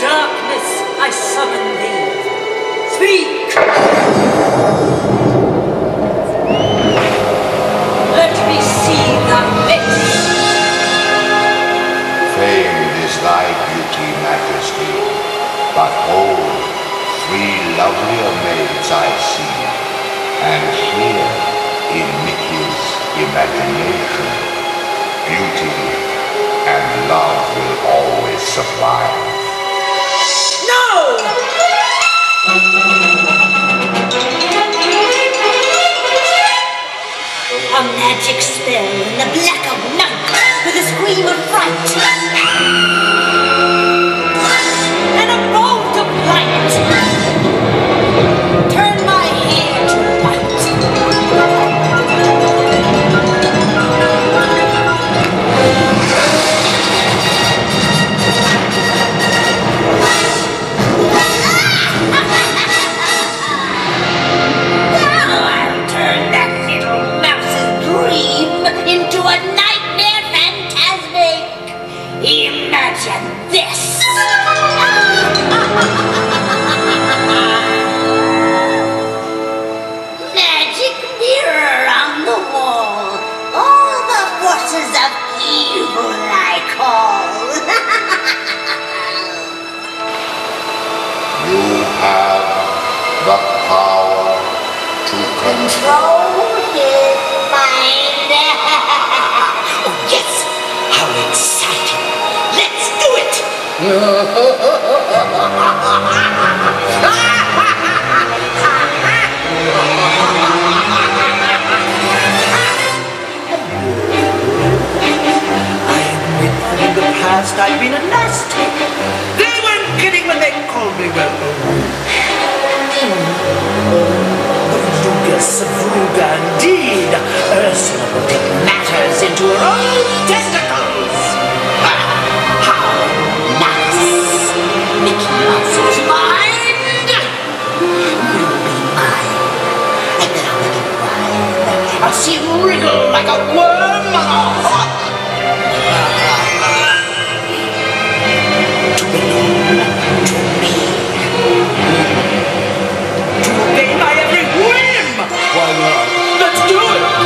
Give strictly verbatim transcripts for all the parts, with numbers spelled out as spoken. darkness, I summon thee. Speak! Let me see the mist. Famed is thy beauty, majesty, but hold, three lovelier maids I see, and here, in Mickey's imagination, beauty and love will always survive. A magic spell in the black of night, with a scream of fright, and a bolt of light, turn my hair to white. Imagine this! Magic mirror on the wall, all the forces of evil I call. You have the power to control his mind. Oh yes, how exciting! Ha ha ha! I see him wriggle like a worm on a hook. To belong to me, to obey my every whim. Why not? Let's do it.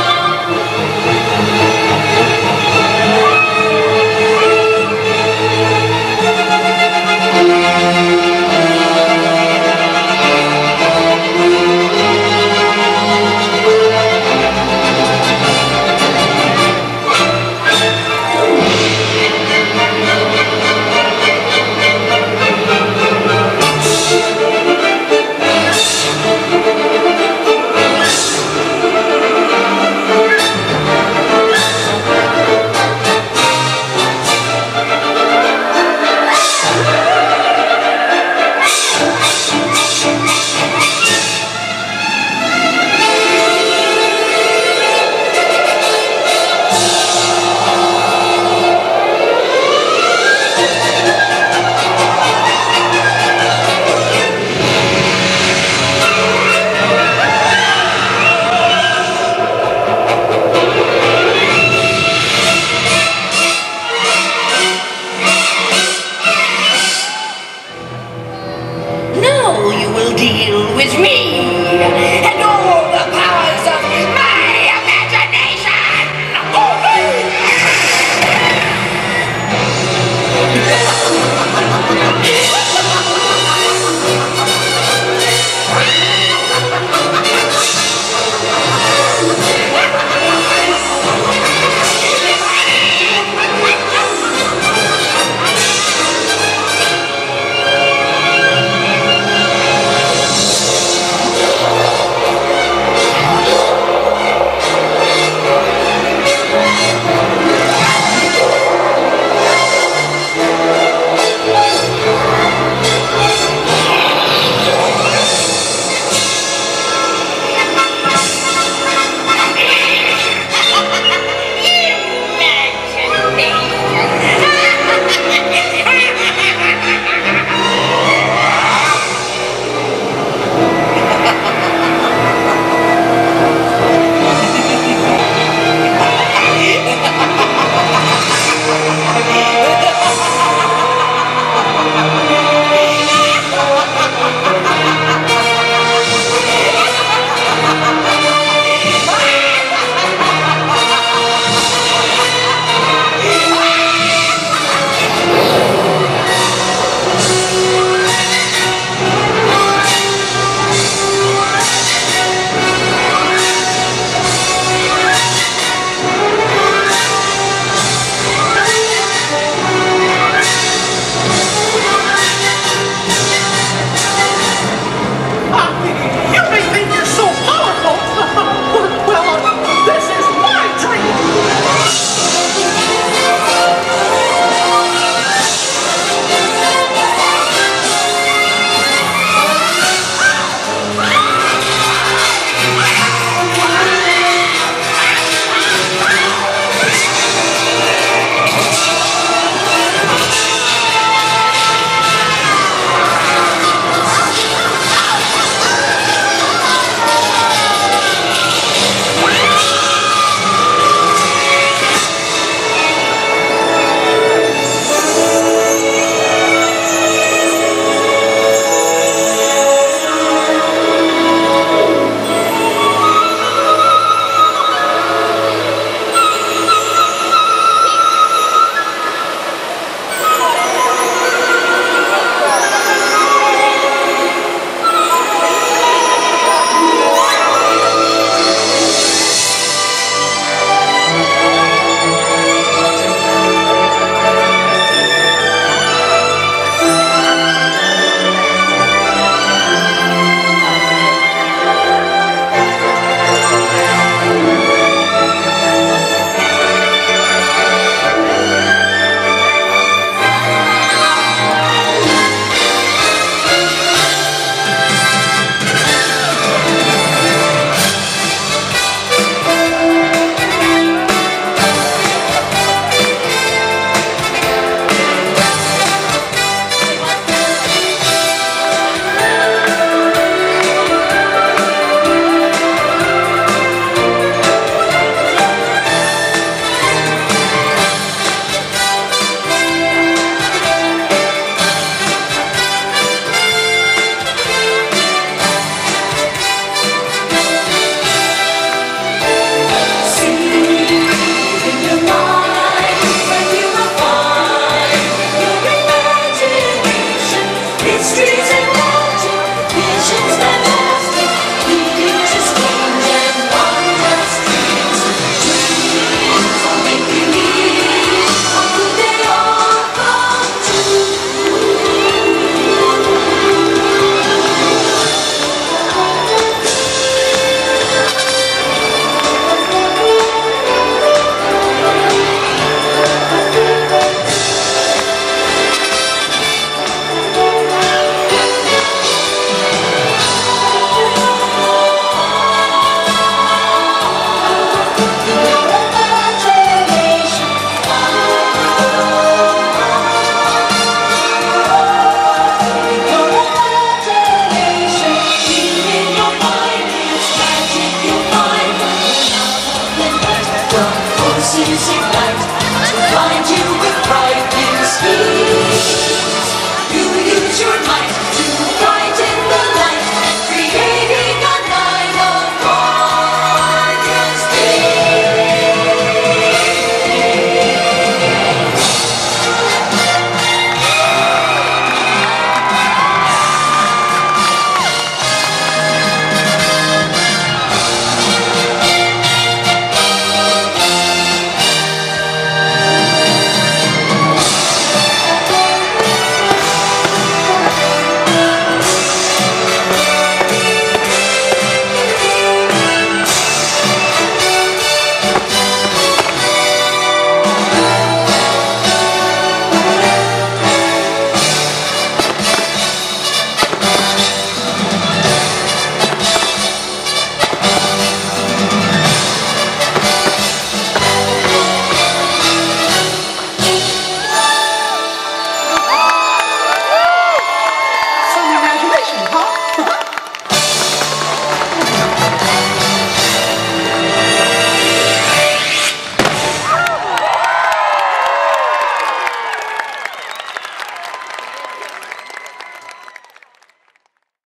Deal with me, and